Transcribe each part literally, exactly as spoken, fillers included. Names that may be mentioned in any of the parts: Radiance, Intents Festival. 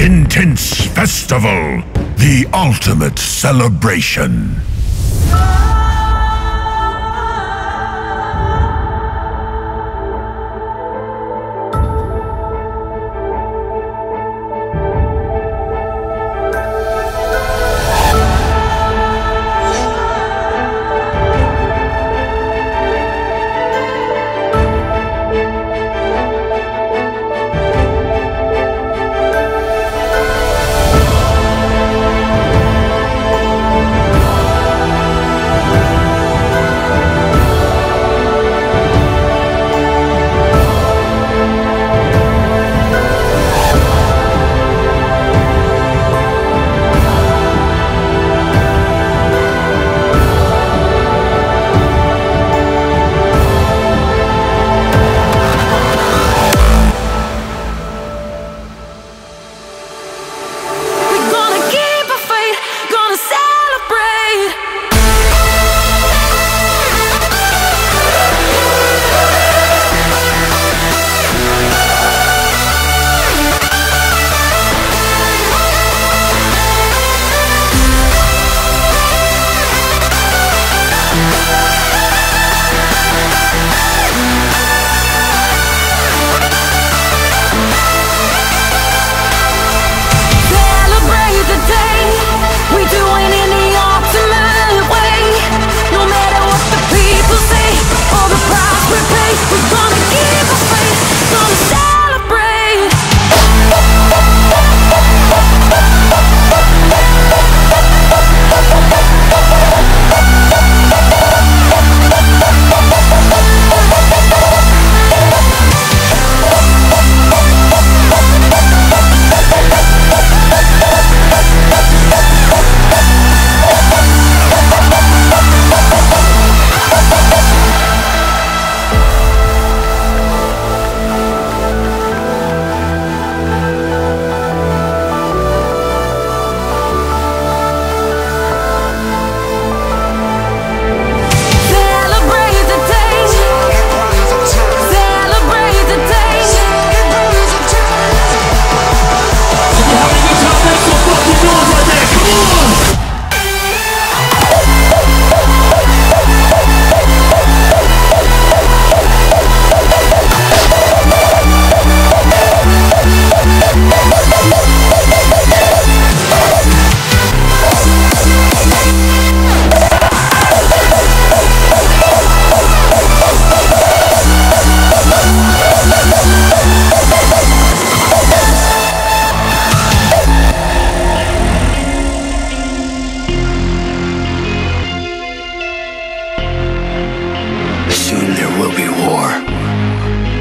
Intents Festival, the ultimate celebration.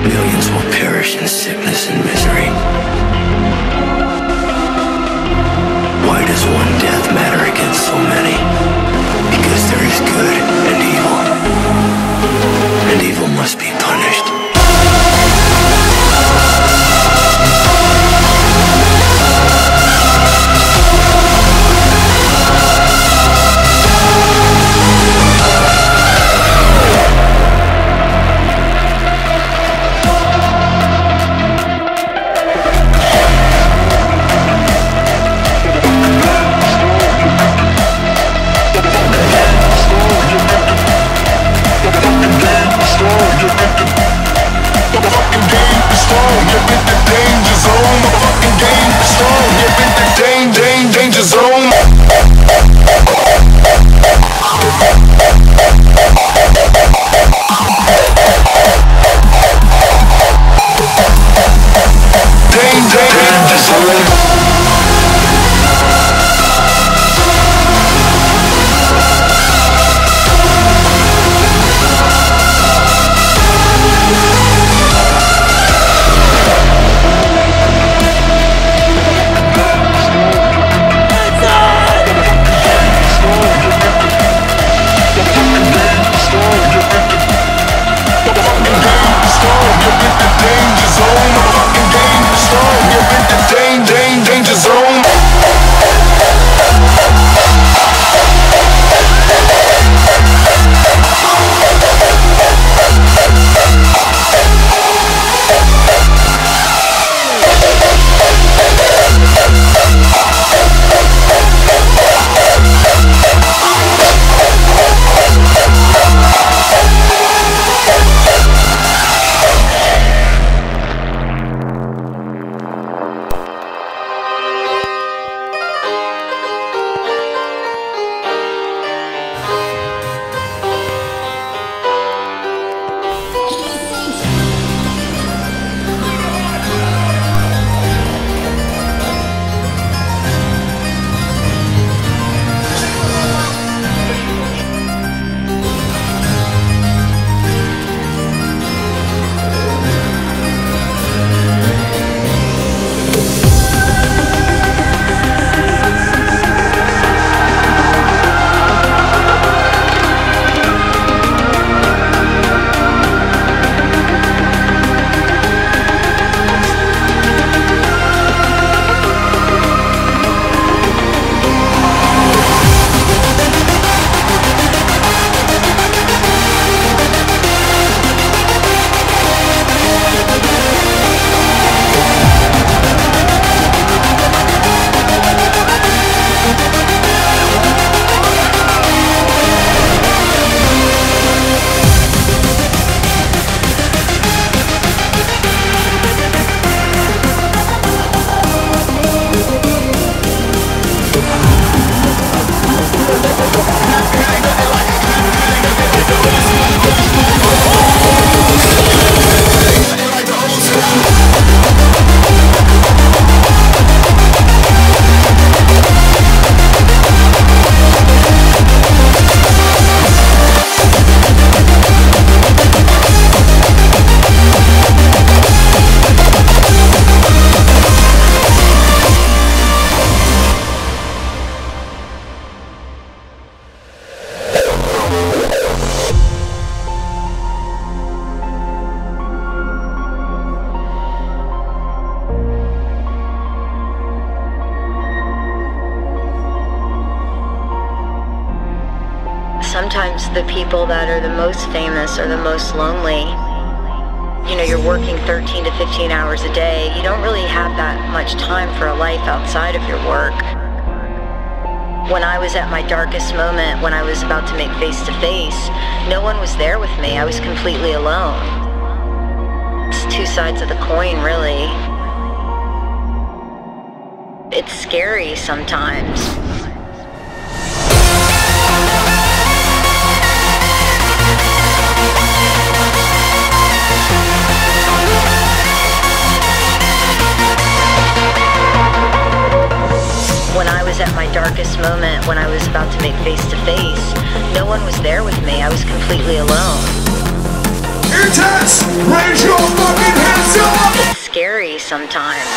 Millions will perish in sickness and misery. Why does one death matter against so many? Because there is good and evil, and evil must be punished. Thank you. sometimes the people that are the most famous are the most lonely. You know, you're working thirteen to fifteen hours a day. You don't really have that much time for a life outside of your work. When I was at my darkest moment, when I was about to make face-to-face, no one was there with me. I was completely alone. It's two sides of the coin, really. It's scary sometimes. When I was at my darkest moment, when I was about to make face-to-face, no one was there with me. I was completely alone. Intents, raise your fucking hands up! It's scary sometimes.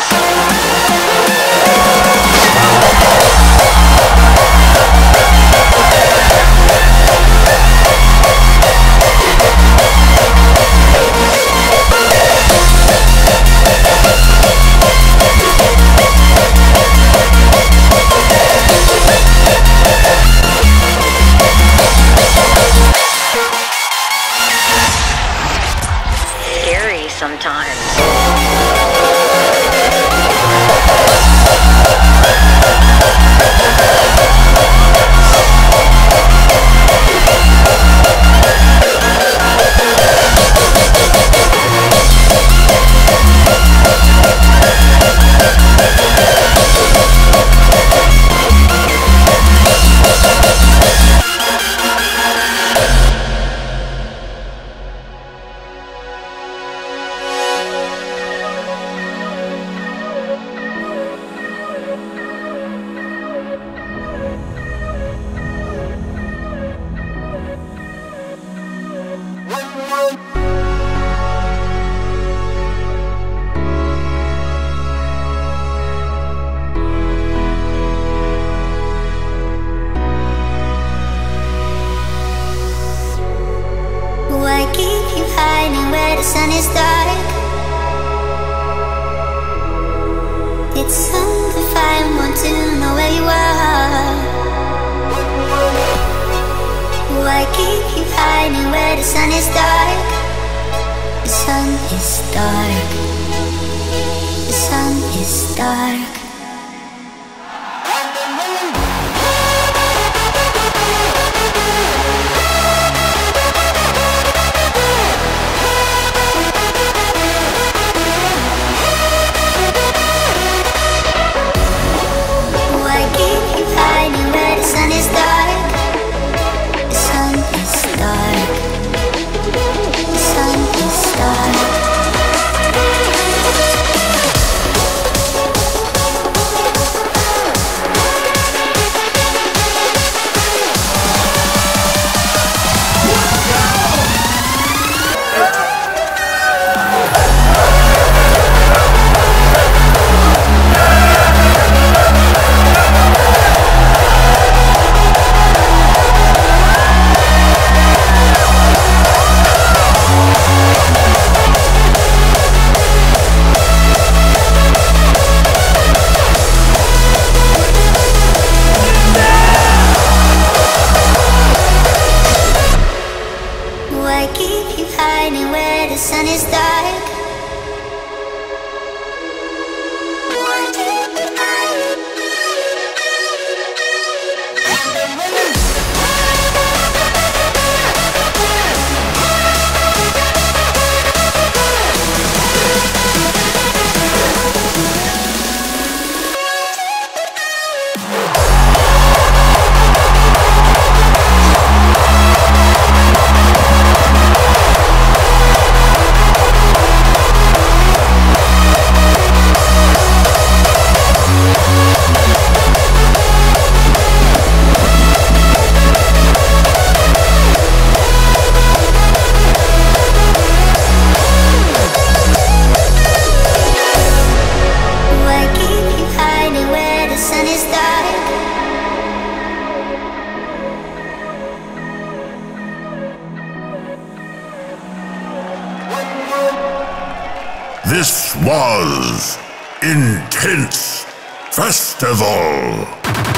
This was Intents Festival.